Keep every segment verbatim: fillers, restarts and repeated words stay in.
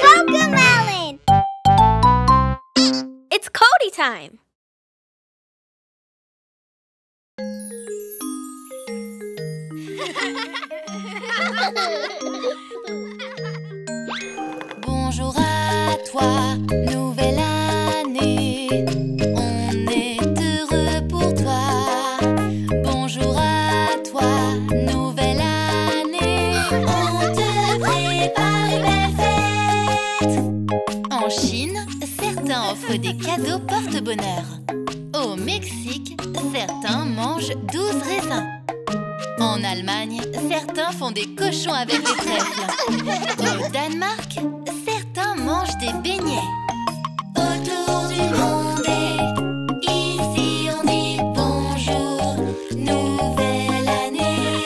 Cocomelon! It's Cody time! Bonjour à toi, nouvelle année. On est heureux pour toi. Bonjour à toi, nouvelle année. On te prépare une belle fête. En Chine, certains offrent des cadeaux porte-bonheur. Au Mexique, certains mangent douze raisins. En Allemagne, certains font des cochons avec des trèfles. Au Danemark, certains mangent des beignets. Autour du monde et ici on dit bonjour, nouvelle année.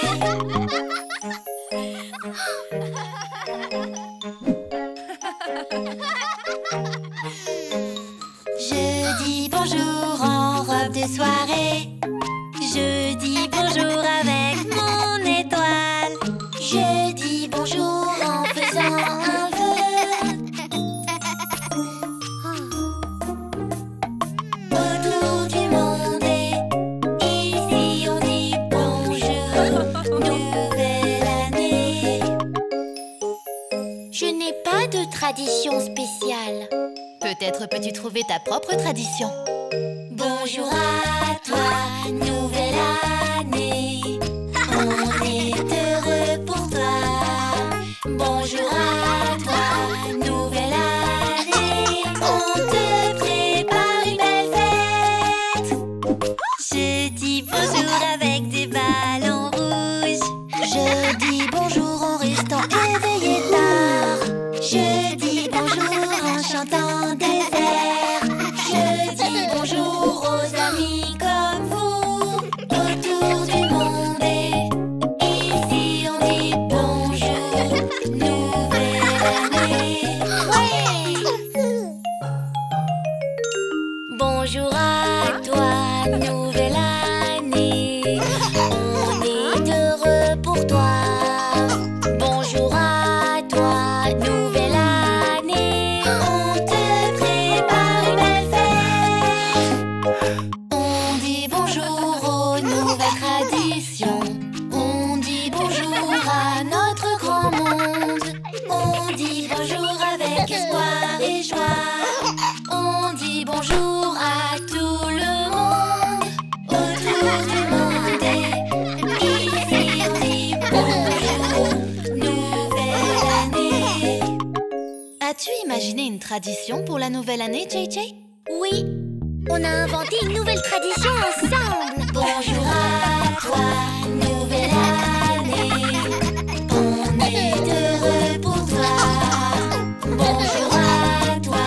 Je dis bonjour en robe de soirée. Je dis bonjour avec mon étoile. Je dis bonjour en faisant un vœu. Autour du monde et ici on dit bonjour, nouvelle année. Je n'ai pas de tradition spéciale. Peut-être peux-tu trouver ta propre tradition. Bonjour à toi, nouvelle année. On est heureux pour toi. Bonjour à toi, nouvelle année. On te prépare une belle fête. Je dis bonjour avec des ballons rouges. Je dis bonjour en restant éveillé tard. Je dis bonjour en chantant des airs. Je dis bonjour aux amis comme vous. Autour du monde et ici on dit bonjour, nouvelle année. Ouais. Bonjour à toi, nouvelle année. On est heureux pour toi. Bonjour à toi, nouvelle année. On te prépare une belle fête. On dit bonjour aux nouvelles traditions. On dit bonjour à notre grand monde. On dit bonjour avec espoir et joie. On dit bonjour à tout le monde. Autour du monde et ici on dit bonjour, nouvelle année. As-tu imaginé une tradition pour la nouvelle année, J J? Oui. On a inventé une nouvelle tradition ensemble. Bonjour à toi, nouvelle année. On est heureux pour toi. Bonjour à toi,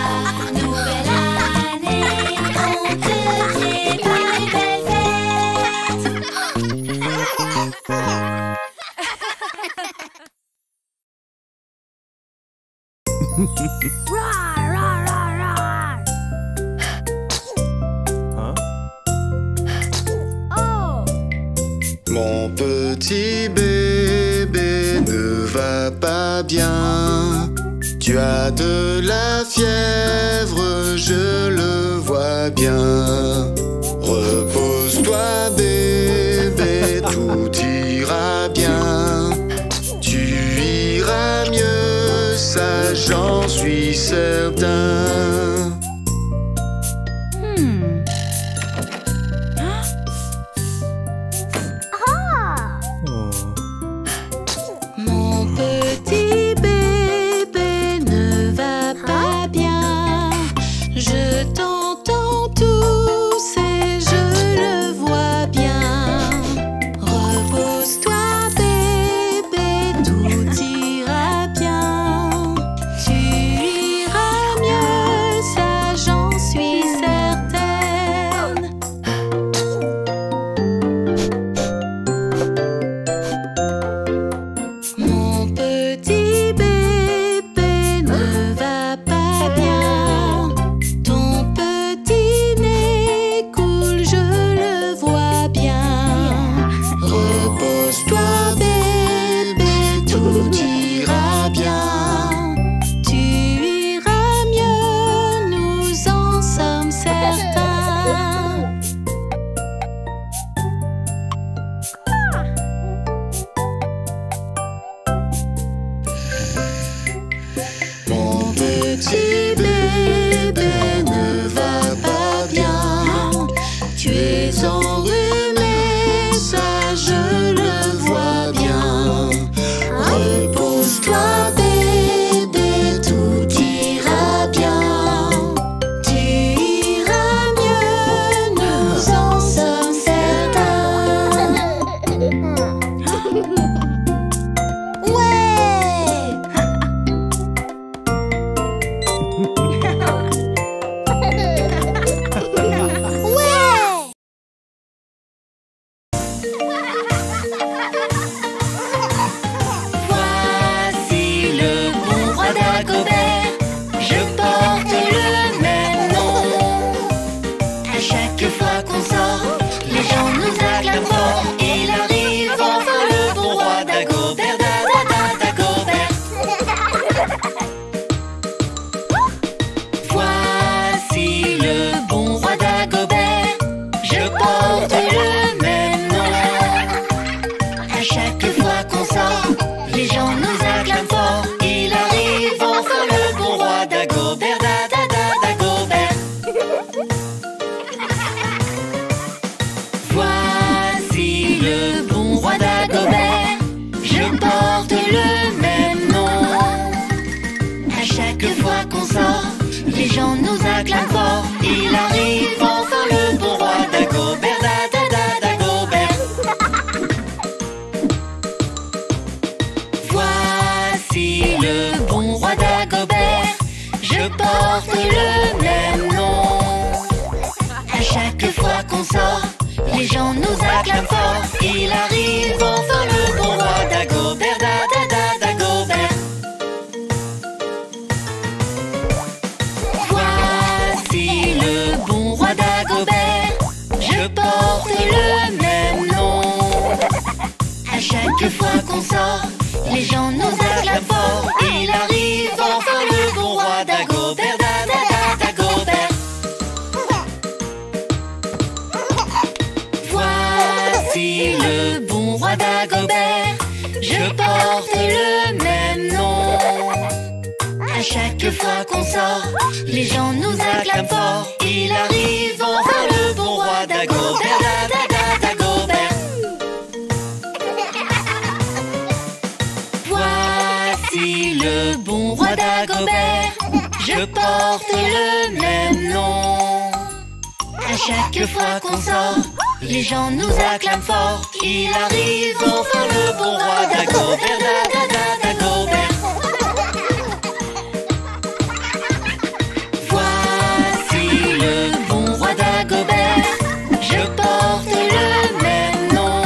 nouvelle année. On te prépare une belle fête. Roar, roar, roar. Mon petit bébé ne va pas bien. Tu as de la fièvre, je le vois bien. Repose-toi bébé, tout ira bien. Tu iras mieux, ça j'en suis certain. petit bébé ne va pas bien. Tu es enrhumé, ça je le vois bien. Repose-toi bébé, tout ira bien. Tu iras mieux, nous en sommes certains. Les gens nous acclament fort, il arrive enfin le bon roi Dagobert, da da da Dagobert. Voici le bon roi Dagobert, je porte le même nom. À chaque fois qu'on sort, les gens nous acclament fort, il arrive enfin le bon roi Dagobert, da da da Dagobert. Le bon roi Dagobert, je porte le même nom. À chaque fois qu'on sort, les gens nous acclament fort. Il arrive enfin le bon roi Dagobert, da, da, da, Dagobert. Voici le bon roi Dagobert, je porte le même nom. À chaque fois qu'on sort, les gens nous acclament fort, il arrive enfin le bon roi Dagobert, da da da Dagobert. Voici le bon roi Dagobert, je porte le même nom.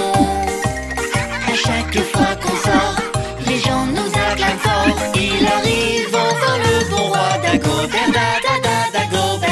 À chaque fois qu'on sort, les gens nous acclament fort, il arrive enfin le bon roi Dagobert, da da da Dagobert.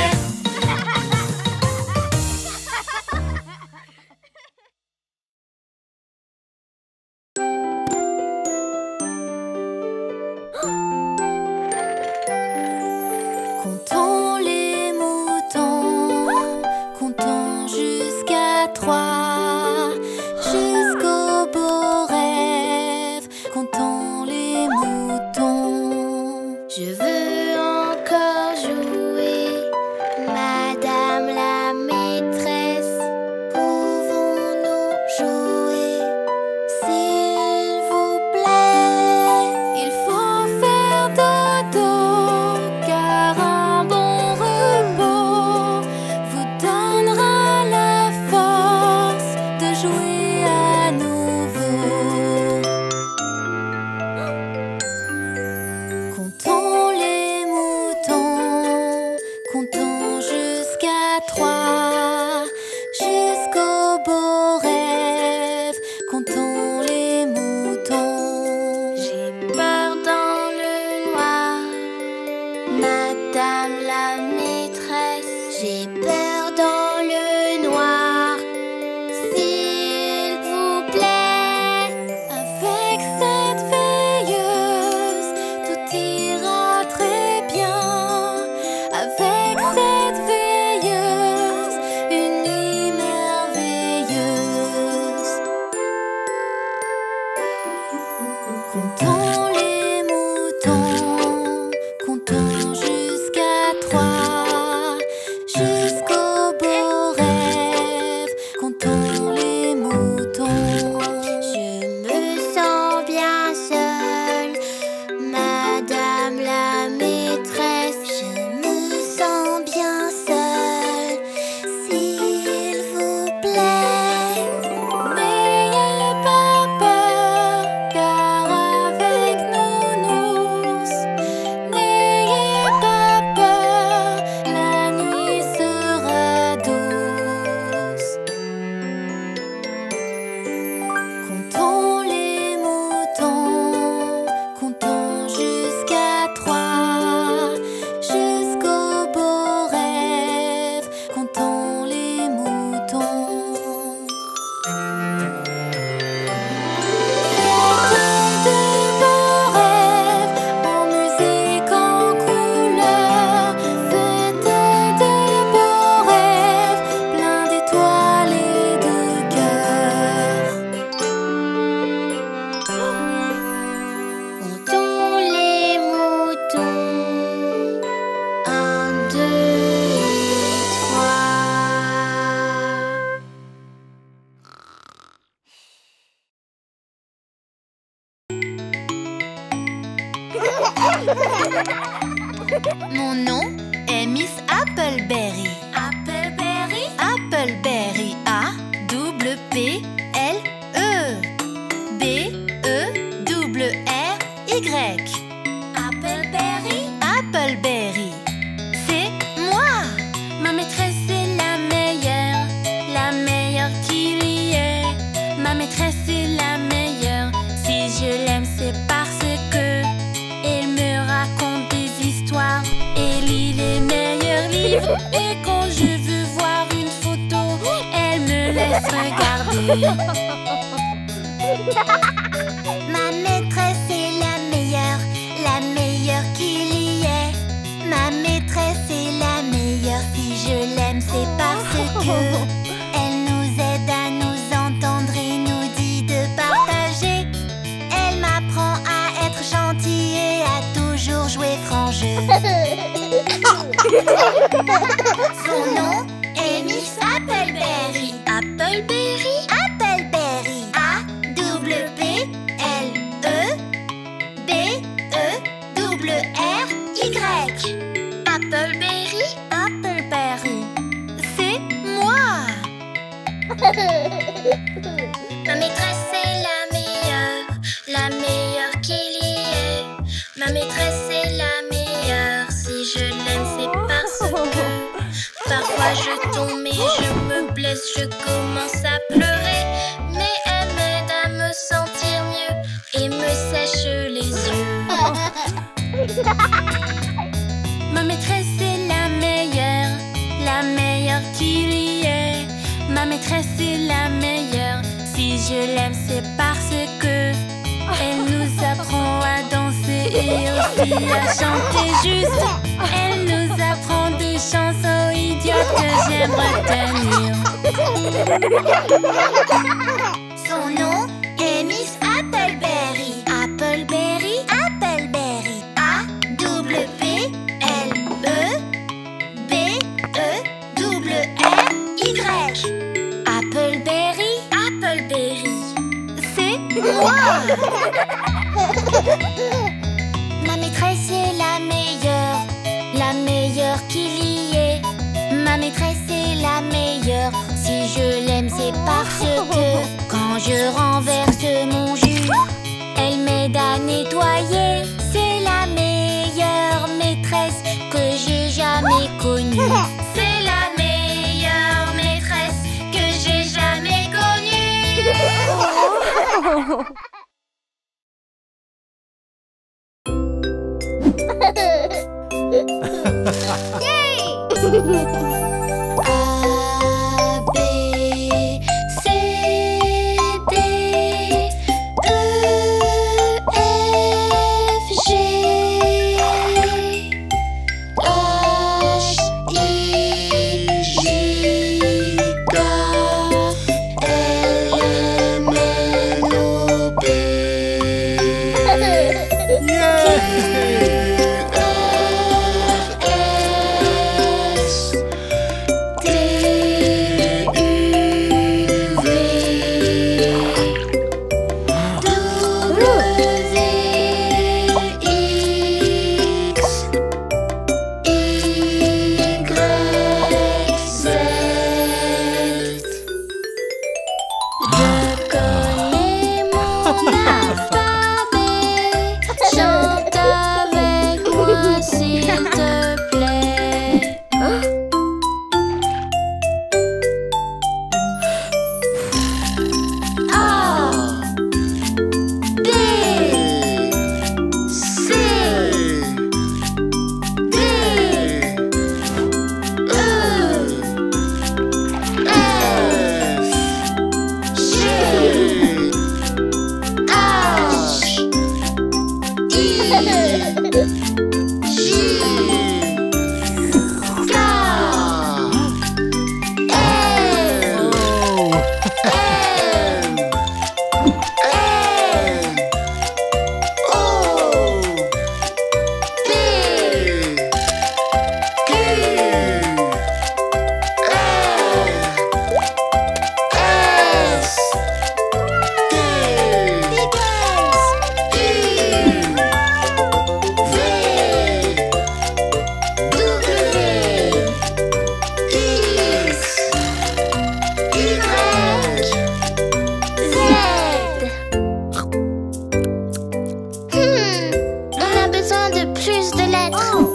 Comptons les moutons, comptons juste. Mon nom est Miss Appleberry. Appleberry? Appleberry. A-double-P-L-E-B-E-double-R-Y. Appleberry? Appleberry. C'est moi. Ma maîtresse est la meilleure, la meilleure qu'il y ait. Ma maîtresse est la meilleure. Si je l'aime, c'est parce que elle me raconte des histoires et lit les meilleurs livres. Et quand je veux voir une photo, elle me laisse regarder. Ma maîtresse est la meilleure, la meilleure qu'il y ait. Ma maîtresse est la meilleure, si je l'aime c'est parce que elle nous aide à nous entendre et nous dit de partager. Elle m'apprend à être gentille et à toujours jouer franc jeu. Son nom est Miss Appleberry. Appleberry? Appleberry. A-double-P-L-E-B-E-double-R-Y. Appleberry? Appleberry. C'est moi. Ma maîtresse est la meilleure, la meilleure qu'il y ait. Ma maîtresse est la meilleure, si je l'aime c'est parce que parfois je tombe et je me blesse, je commence à pleurer, mais elle m'aide à me sentir mieux et me sèche les yeux. Ma maîtresse est la meilleure, la meilleure qu'il y ait. Ma maîtresse est la meilleure, si je l'aime c'est parce que elle nous apprend à danser et aussi à chanter juste. Elle nous apprend des chansons idiotes que j'aime retenir. Son nom est Miss Appleberry. Appleberry? Appleberry. A-double-P-L-E-B-E-double-R-Y. Appleberry? Appleberry. C'est moi. Ma maîtresse est la meilleure, la meilleure qu'il y ait. Ma maîtresse est la meilleure, si je l'aime c'est parce que quand je renverse mon jus, elle m'aide à nettoyer. C'est la meilleure maîtresse que j'ai jamais connue. C'est la meilleure maîtresse que j'ai jamais connue. A, B, juste de lettres. Oh.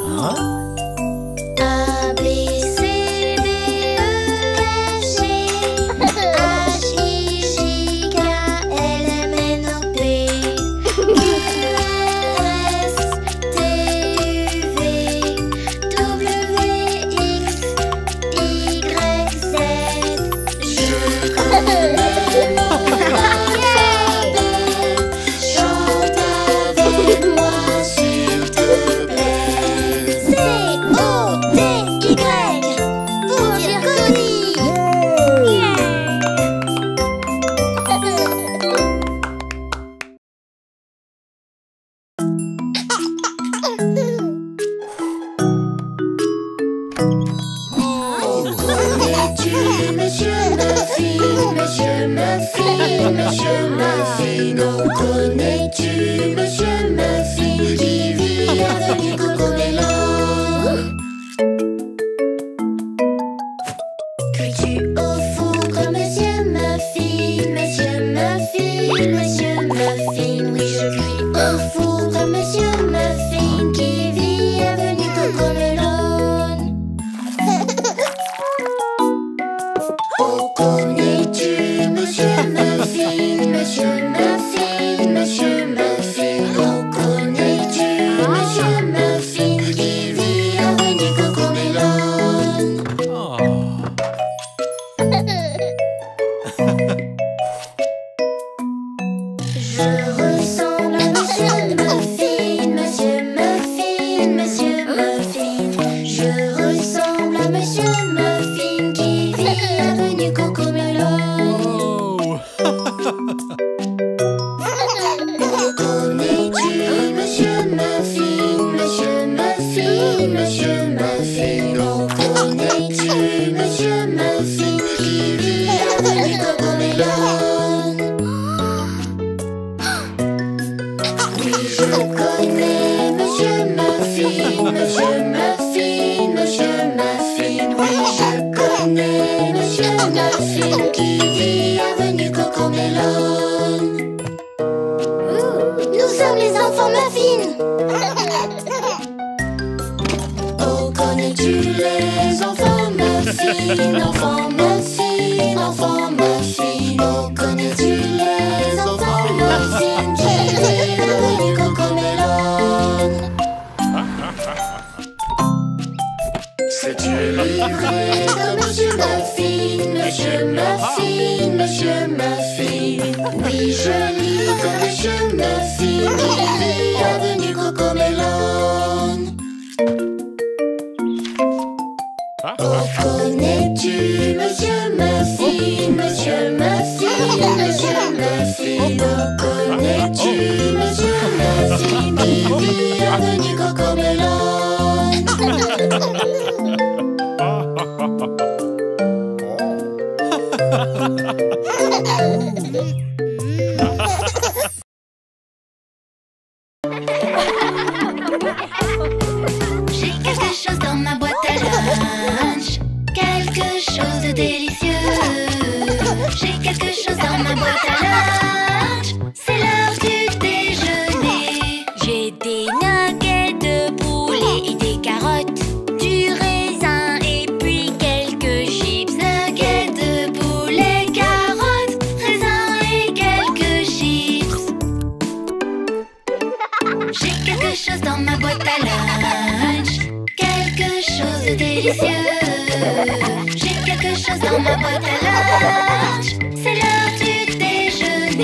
J'ai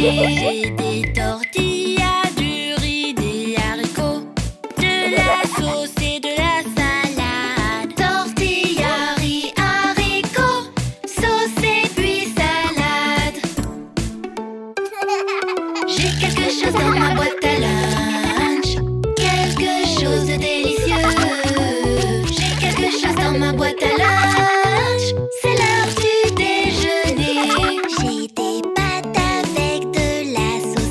des pâtes avec de la sauce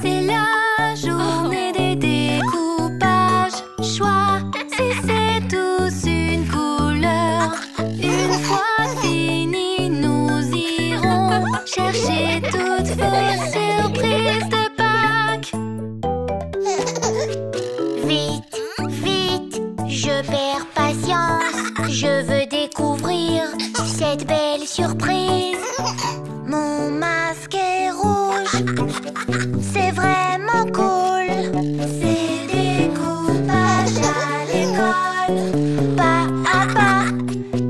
C'est la journée des découpages. Choisissez tous une couleur. Une fois fini, nous irons chercher toutes vos surprises de Pâques. Vite, vite, je perds patience. Je veux découvrir cette belle surprise. Mon masque est rouge, c'est vraiment cool. C'est découpage à l'école, pas à pas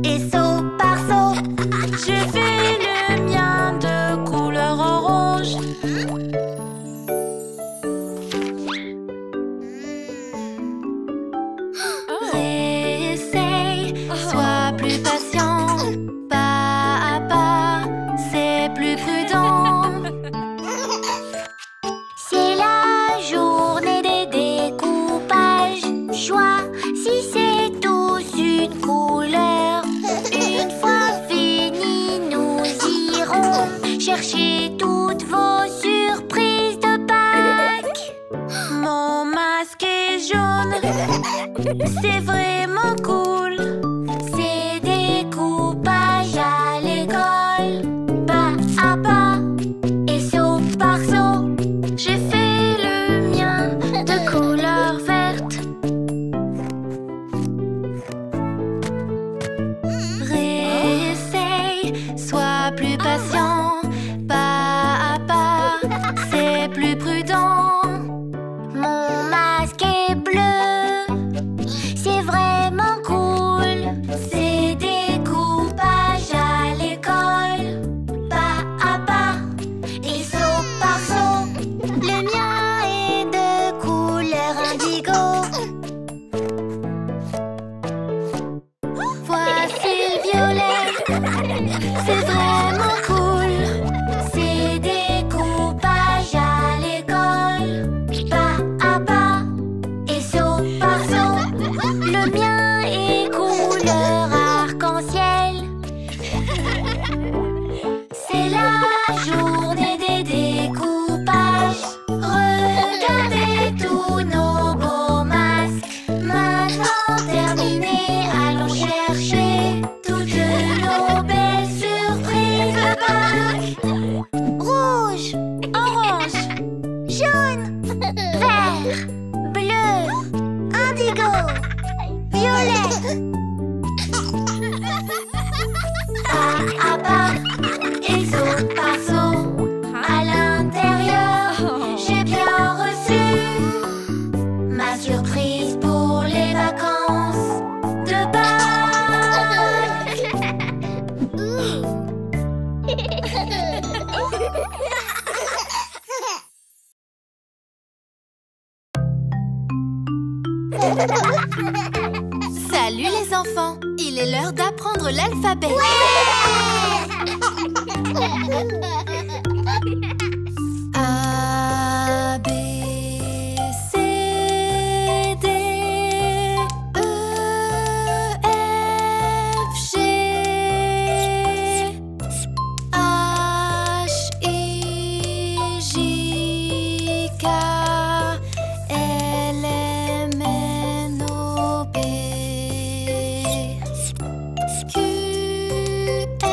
et saut par saut. Je fais le mien de couleur orange. Réessaye, sois plus patient. Pas à pas, c'est plus prudent. C'est la journée des découpages. Choisissez tous une couleur. Une fois fini, nous irons chercher toutes vos surprises de Pâques. Mon masque est jaune, c'est vraiment cool. C'est découpage à l'école, pas à pas et saut par saut. J'ai fait le mien de couleur verte. Réessaye, sois plus patient. Pas à pas, c'est plus prudent. Mon masque est bleu, c'est vraiment cool. C'est découpage à l'école, pas à pas et saut par saut. Le mien est de couleur indigo. Voici le violet, c'est vraiment cool. C'est découpage à l'école, pas à pas et saut par saut. Le mien est couleur arc-en-ciel. C'est la journée des découpages. Regardez tous nos beaux masques. Maintenant terminé, allons chercher toutes nos belles surprises de Pâques. Rouge, orange, jaune, vert, bleu, indigo, violet. Pas à pas et saut par saut. À l'intérieur, j'ai bien reçu ma surprise pour les vacances de Pâques. Salut les enfants, il est l'heure d'apprendre l'alphabet. A, B, C, D, E, F, G, H, I, J, K, L, M, N, O, P, Q, R,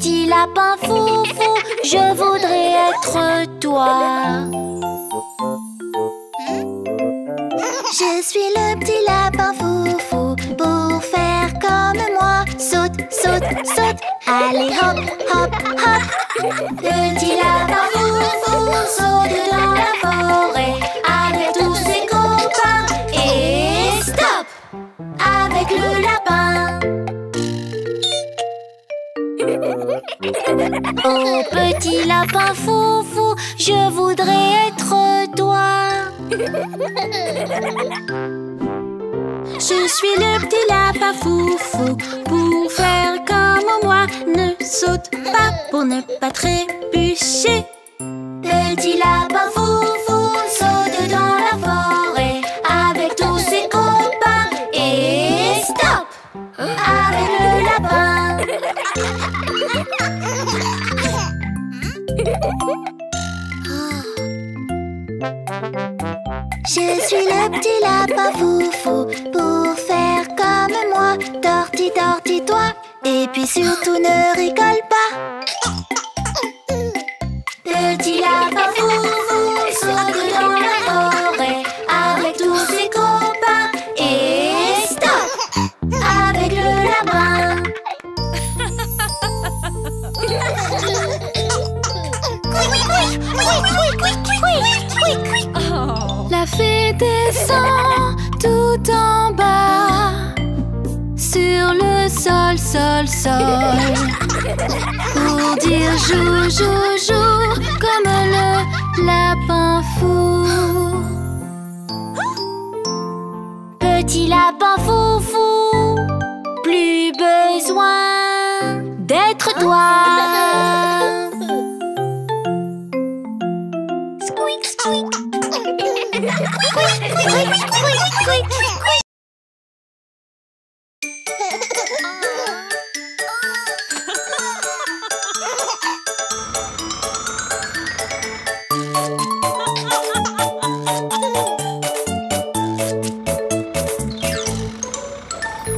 petit lapin fou fou, je voudrais être toi. Je suis le petit lapin fou fou, pour faire comme moi. Saute, saute, saute, allez hop, hop, hop. Le petit lapin fou fou saute dans la forêt avec tous ses copains. Et stop! Avec le lapin. Oh petit lapin fou fou, je voudrais être toi. Je suis le petit lapin fou fou, pour faire comme moi. Ne saute pas pour ne pas trébucher. Petit lapin fou fou saute dans la forêt avec tous ses copains. Et stop! Avec le lapin. Je suis le petit lapin fou fou, pour faire comme moi. Tortille, tortille, toi, et puis surtout ne rigole pas. Petit lapin fou fou saute dans la forêt avec tous ses copains. Et stop! Avec le lapin. La fée descend tout en bas sur le sol, sol, sol, pour dire joue, joue, joue comme le lapin fou. Petit lapin fou fou, plus besoin d'être toi. Squeak, squeak.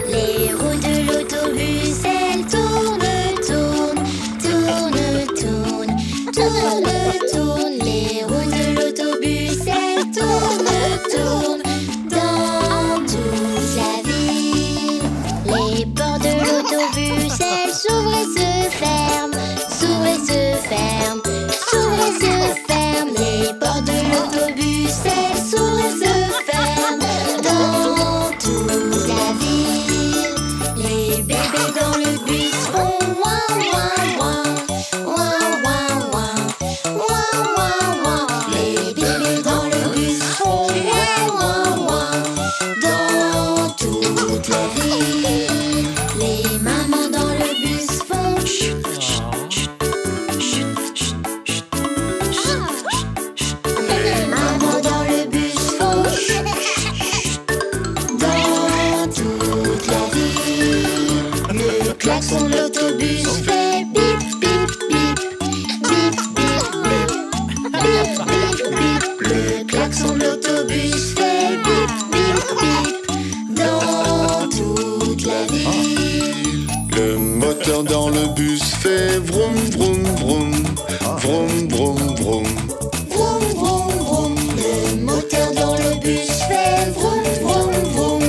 Les roues de l'autobus, elles tournent, tournent, tournent, tournent, tournent, tournent. Les roues de l'autobus, elles tournent. Tourne dans toute la ville. Les portes de l'autobus, elles s'ouvrent et se ferment, s'ouvrent et se ferment, s'ouvrent et se ferment. Les portes de l'autobus, elles s'ouvrent et se ferment dans toute la ville. Les bébés dans le bus font ouin ouin ouin, ouin ouin ouin, ouin ouin ouin. Les bébés dans le bus font dans toute la ville. Les mamans dans le bus font chut, chut, chut, chut, chut, chut, chut. Les mamans dans le bus font chut, chut, chut, dans toute la ville. Le klaxon de l'autobus fait bip, bip, bip, bip, bip, bip, bip, bip. Le klaxon de l'autobus fait dans toute la ville. Le moteur dans le bus fait vroom vroom vroom, vroom vroom vroom, vroom vroom vroom. Le moteur dans le bus fait vroom vroom vroom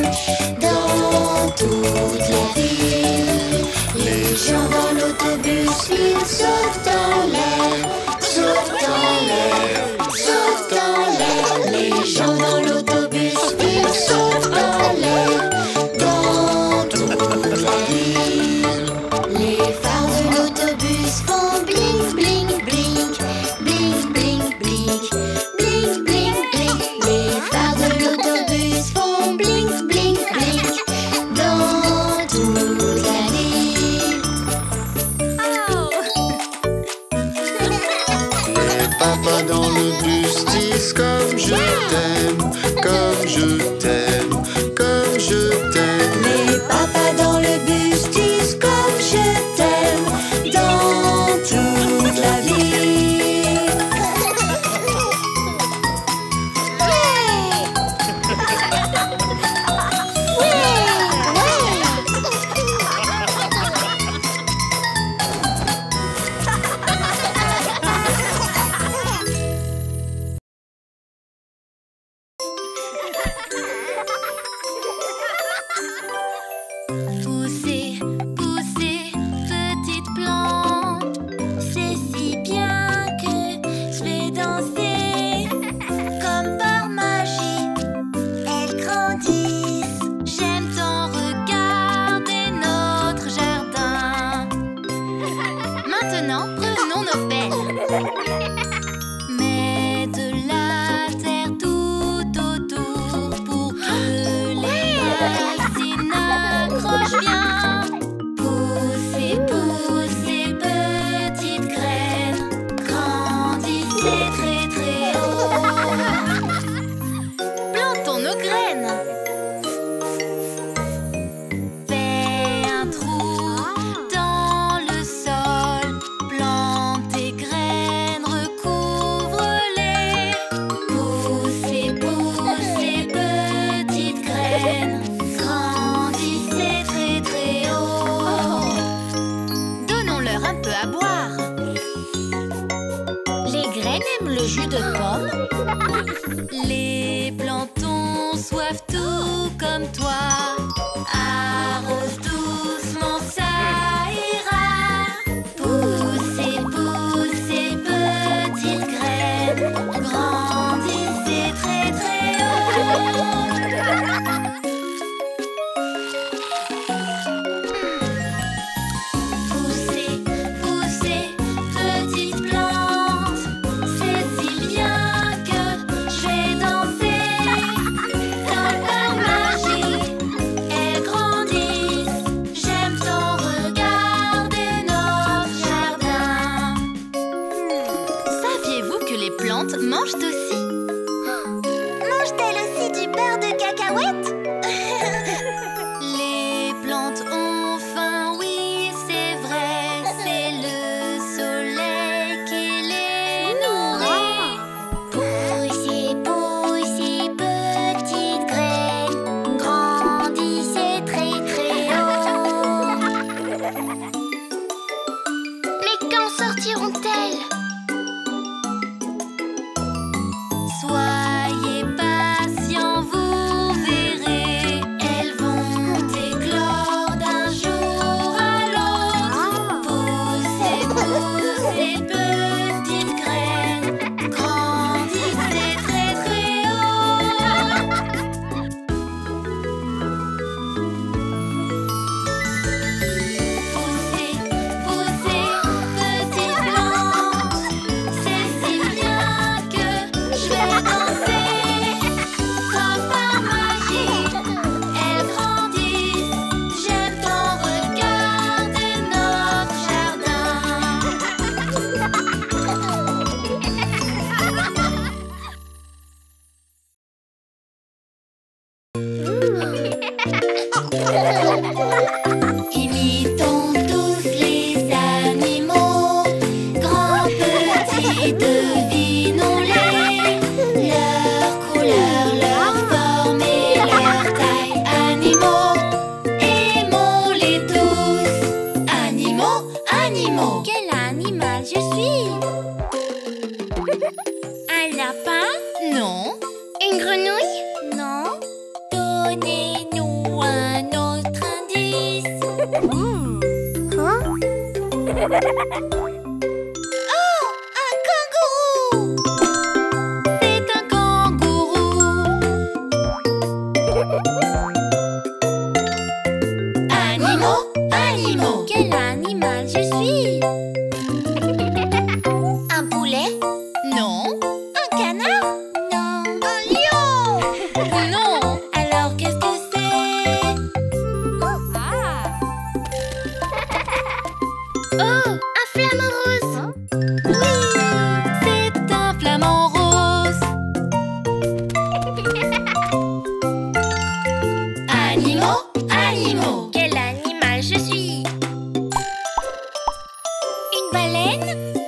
dans toute la ville. Les gens dans l'autobus, ils sautent en l'air, sautent en l'air, sautent en l'air. Les gens dans l'autobus, ils sautent en l'air dans toute la ville. Les phares de l'autobus font bling bling blink, bling bling blink, bling bling blink. Les phares de l'autobus font bling bling blink dans toute la ville. Les papas dans le bus disent comme je t'aime, comme je t'aime, comme je t'aime. Les papas dans le bus disent comme je t'aime dans toute la ville. danser comme par magie. Elles grandissent. J'aime ton regard et notre jardin. Maintenant, revenons nos pelles.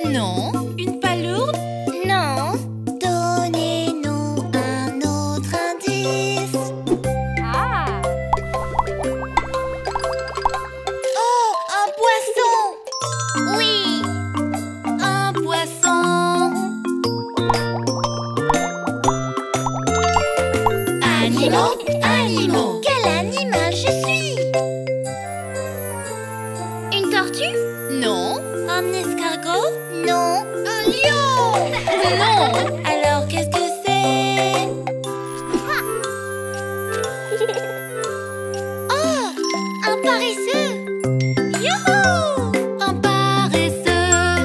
Non, une palourde? Non. Alors qu'est-ce que c'est? Oh! Un paresseux! Youhou! Un paresseux!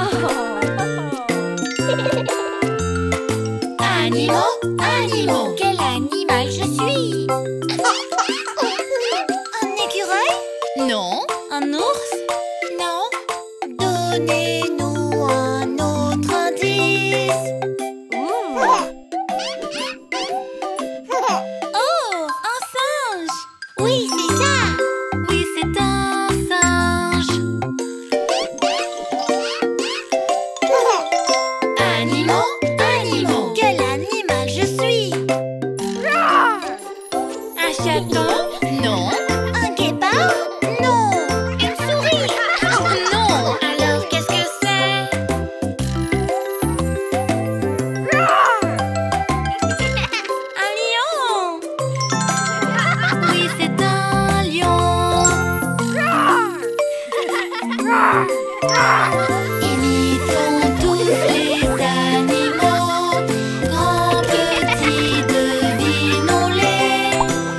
Oh. Animaux, animaux! Quel animal je suis? Un écureuil? Non. Un ours? Non. Donnez-nous un autre indice. Oh, un singe. Oui, c'est ça. Oui, c'est un singe. Animaux, animaux. Quel animal je suis? Un chaton? Non. Un guépard? Non. Une souris? Non. Alors qu'est-ce que c'est? Un lion? Oui, c'est un lion. Imitons tous les animaux, grands, petits, devinons-les.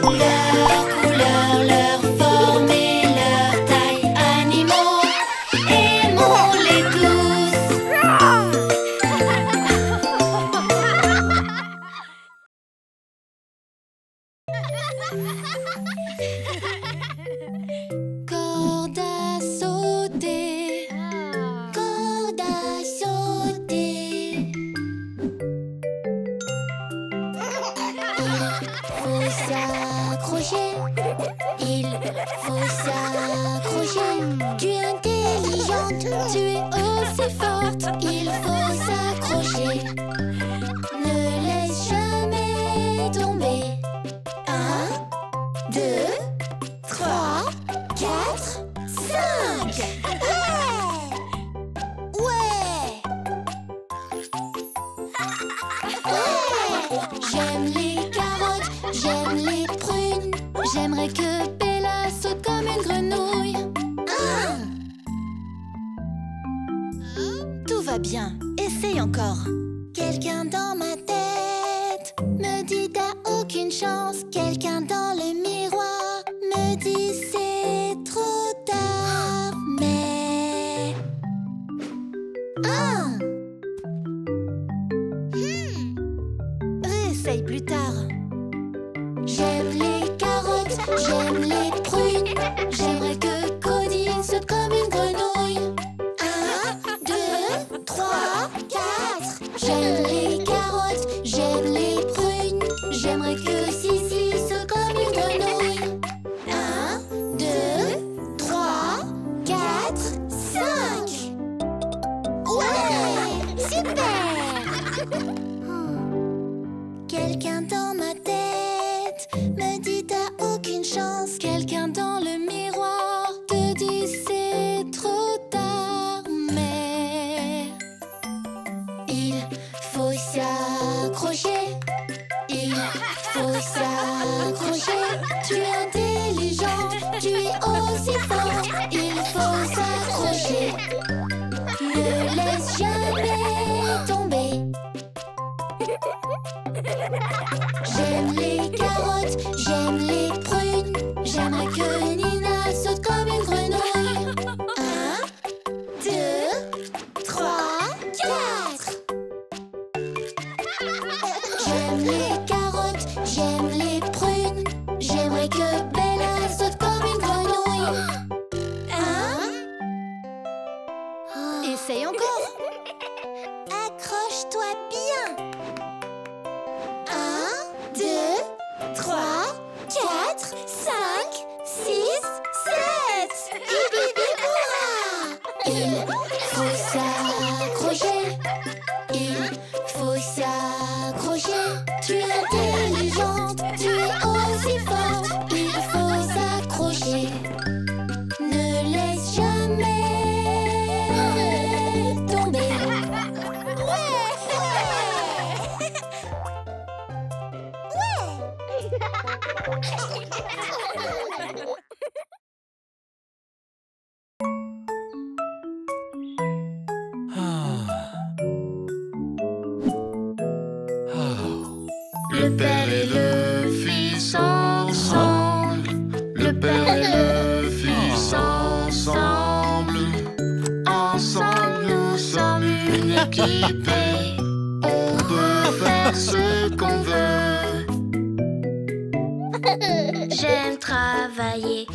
Leur couleur, leur forme et leur taille. Animaux, aimons-les tous. Corde à sauter, corde à sauter. Faut s'accrocher, il faut s'accrocher. Tu es intelligente, tu es aussi forte. Il faut s'accrocher, ne laisse jamais tomber. Un, deux, trois, quatre, cinq. Ouais. Ouais. Ouais. J'aime les carottes, j'aime les prunes. J'aimerais que Bella saute comme une grenouille. Un. Tout va bien, essaye encore. Quelqu'un dans ma tête me dit t'as aucune chance. Quelqu'un dans le miroir me dit c'est trop tard. Mais un. Réessaye plus tard. J'aime les carottes, j'aime les prunes. J'aimerais que Cody saute comme une grenouille. Un, deux, trois, quatre. J'aime les carottes, j'aime les prunes. J'aimerais que Sissi saute comme une grenouille. Un, deux, trois, quatre, cinq. Ouais, super. Quelqu'un dans ma tête me dit t'as aucune chance. Quelqu'un dans le miroir te dit c'est trop tard. Mais il faut s'accrocher, il faut s'accrocher. Tu es intelligente, tu es aussi forte. Il faut s'accrocher, ne laisse jamais tomber. J'aime les carottes, j'aime les prunes. J'aimerais que Nina saute comme une grenouille. Un, deux, trois, quatre. J'aime les carottes, j'aime les prunes. J'aimerais que Bella saute comme une grenouille. Un. Essaye encore. Accroche-toi bien. un, deux, trois, quatre, cinq, six, sept. Il faut s'accrocher, il faut s'accrocher. Tu es intelligente, tu es aussi forte. Il faut s'accrocher, ne laisse jamais tomber. Ouais. Ah. Le Père et le Fils ensemble. Le Père et le Fils ensemble. Ensemble, nous sommes une équipe. On peut faire ce qu'on veut. J'aime travailler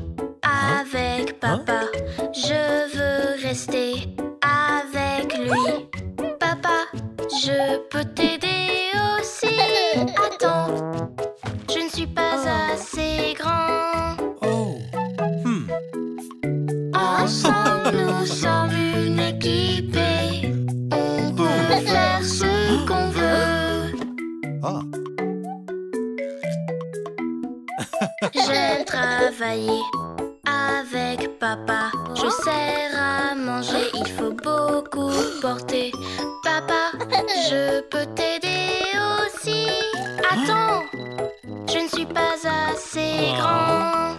avec papa. Je veux rester avec lui. Papa, je peux t'aider aussi. Attends, je ne suis pas assez grand. Oh. Hmm. Ensemble, nous sommes une équipe. Et on peut faire ce qu'on veut. Oh. J'aime travailler avec papa. Je sers à manger, il faut beaucoup porter. Papa, je peux t'aider aussi. Attends, je ne suis pas assez grand.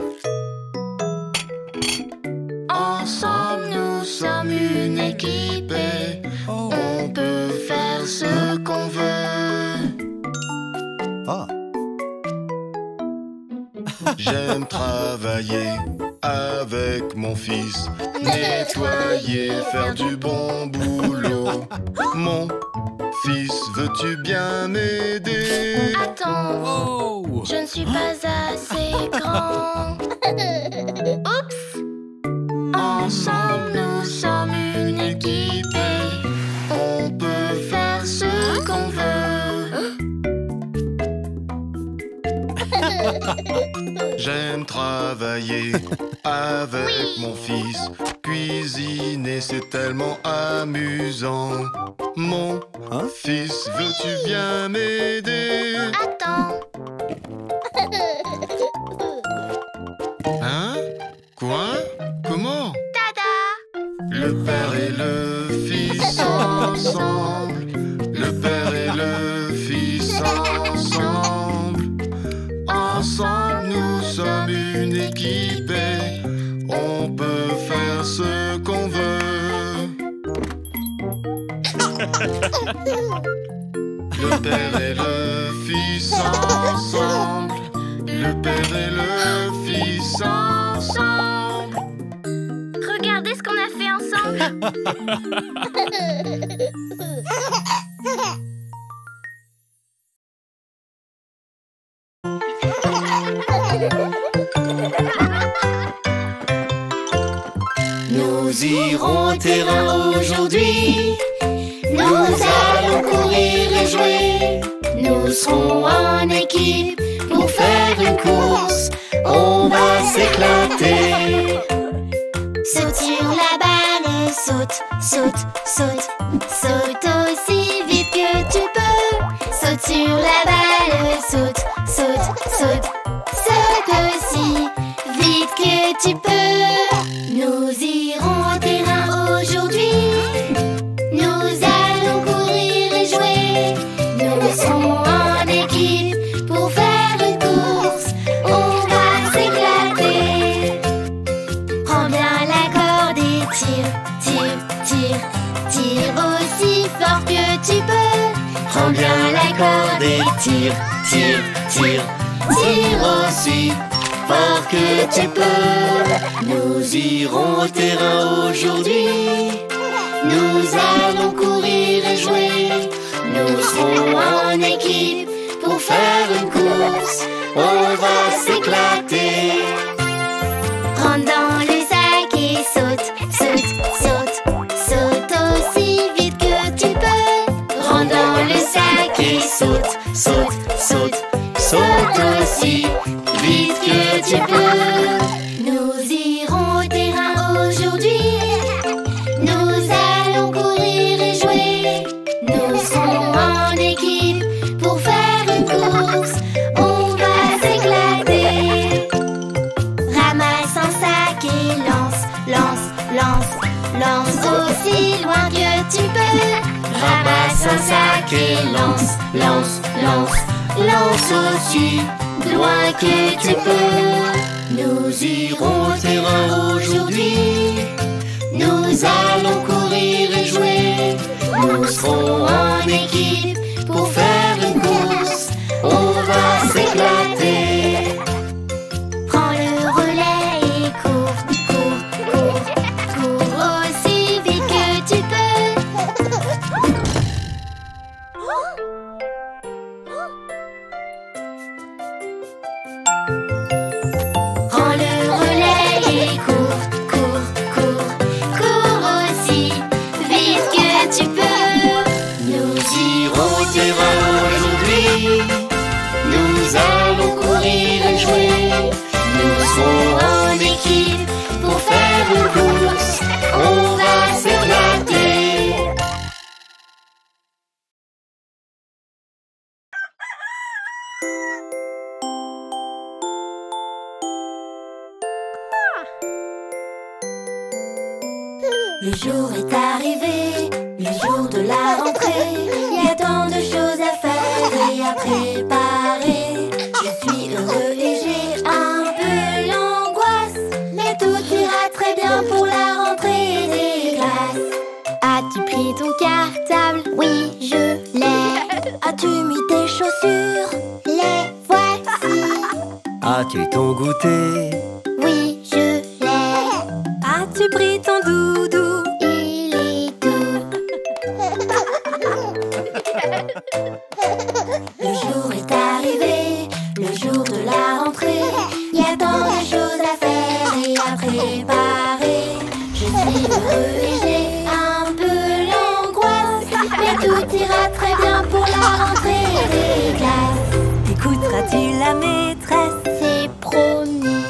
Ensemble, nous sommes une équipe et on peut faire ce qu'on veut. J'aime travailler avec mon fils, nettoyer, faire du bon boulot. Mon fils, veux-tu bien m'aider? Attends, oh. Je ne suis pas assez grand. Oups. Ensemble, nous sommes une équipe et on peut faire ce qu'on veut. J'aime travailler avec oui. mon fils, cuisiner, c'est tellement amusant. Mon hein? fils, oui. veux-tu bien m'aider? Attends. Hein? Quoi? Comment? Tada! Le père et le fils ensemble. Le père et le fils ensemble. Ensemble, nous sommes une équipe et on peut faire ce qu'on veut. Le père et le fils ensemble. Le père et le fils ensemble. Regardez ce qu'on a fait ensemble. Nous irons terrain aujourd'hui. Nous allons courir et jouer. Nous serons en équipe pour faire une course. On va s'éclater. Saute sur la balle, saute, saute, saute. Saute aussi vite que tu peux. Saute sur la balle, saute, saute, saute. Saute aussi vite que tu peux. Nous irons au terrain aujourd'hui. Nous allons courir et jouer. Nous serons en équipe pour faire une course. On va s'éclater. Prends bien la corde et tire, tire, tire. Tire aussi fort que tu peux. Prends bien la corde et tire, tire, tire. Tire aussi fort que tu peux. Nous irons au terrain aujourd'hui. Nous allons courir et jouer. Nous serons en équipe pour faire une course. On va s'éclater. Rentre dans le sac et saute, saute, saute. Saute aussi vite que tu peux. Rentre dans le sac et saute, saute, saute. Saute aussi vite que tu peux. Nous irons au terrain aujourd'hui. Nous allons courir et jouer. Nous serons en équipe pour faire une course. On va s'éclater. Ramasse un sac et lance, lance, lance. Lance aussi loin que tu peux. Ramasse un sac et lance, lance, lance. Lance aussi, loin que tu peux. Nous irons au terrain aujourd'hui. Nous allons courir et jouer. Nous serons en équipe pour faire une course. On va Le jour est arrivé, le jour de la rentrée. Il y a tant de choses à faire et à préparer. Je suis heureux et j'ai un peu l'angoisse, mais tout ira très bien pour la rentrée des classes. As-tu pris ton cartable? Oui, je l'ai. As-tu mis tes chaussures? Les voici. As-tu ton goûter? Oui, je l'ai. As-tu pris ton doudou? Le jour est arrivé, le jour de la rentrée. Il y a tant de choses à faire et à préparer. Je suis heureux et j'ai un peu l'angoisse, mais tout ira très bien pour la rentrée des classes. Écouteras-tu la maîtresse? C'est promis.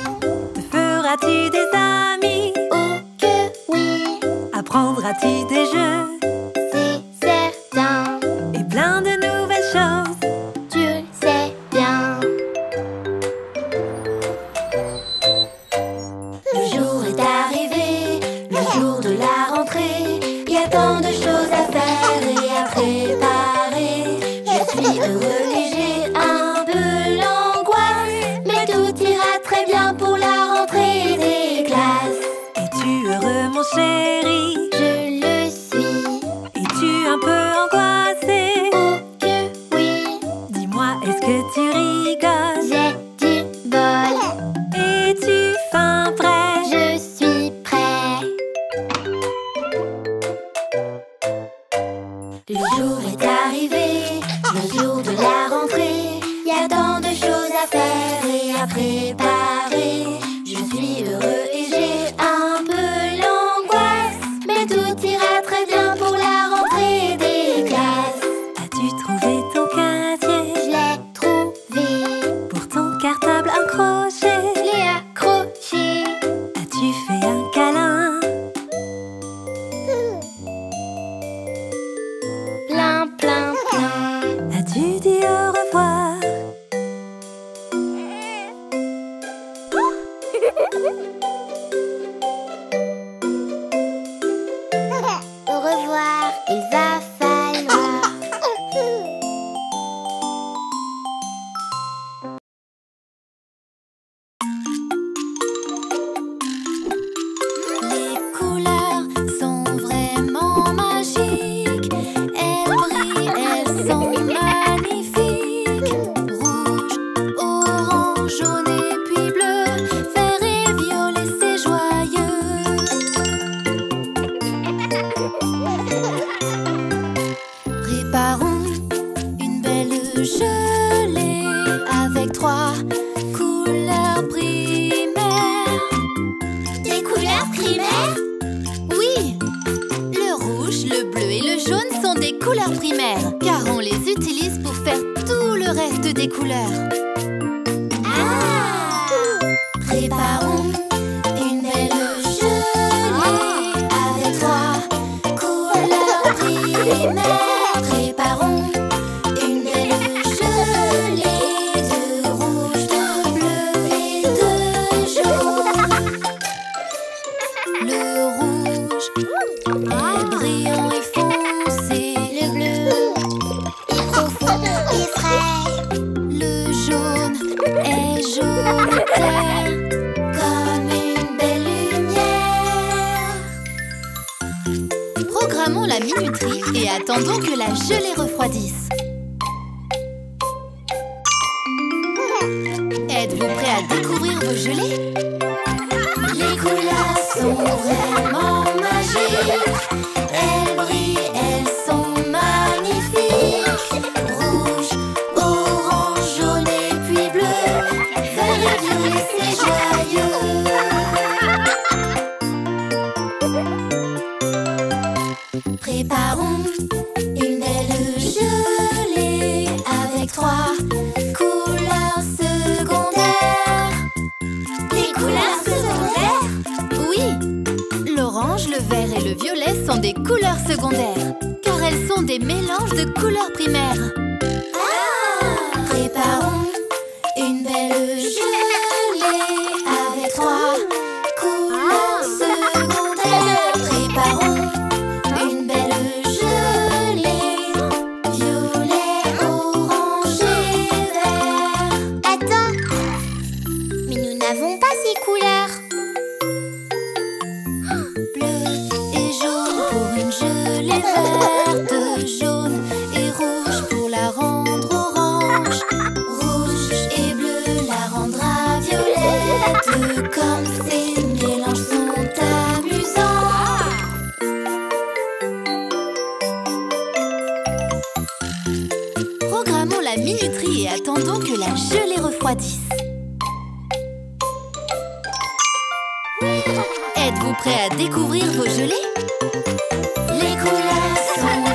Te feras-tu des amis? Oh que oui. Apprendras-tu des jeux? Elles brillent, elles sont magnifiques. trois couleurs secondaires. Des couleurs secondaires? Oui, l'orange, le vert et le violet sont des couleurs secondaires, car elles sont des mélanges de couleurs primaires. Ah! Préparons une belle gelée avec trois couleurs secondaires. Préparons une belle gelée, violet, orange et vert. Attends, mais nous n'avons pas ces couleurs. Bleu et jaune pour une gelée verte, jaune et rouge pour la rendre orange, rouge et bleu la rendra violette. Comme ces mélanges sont amusants. Programmons la minuterie et attendons que la gelée refroidisse. Êtes-vous prêts à découvrir vos gelées? Les couleurs sont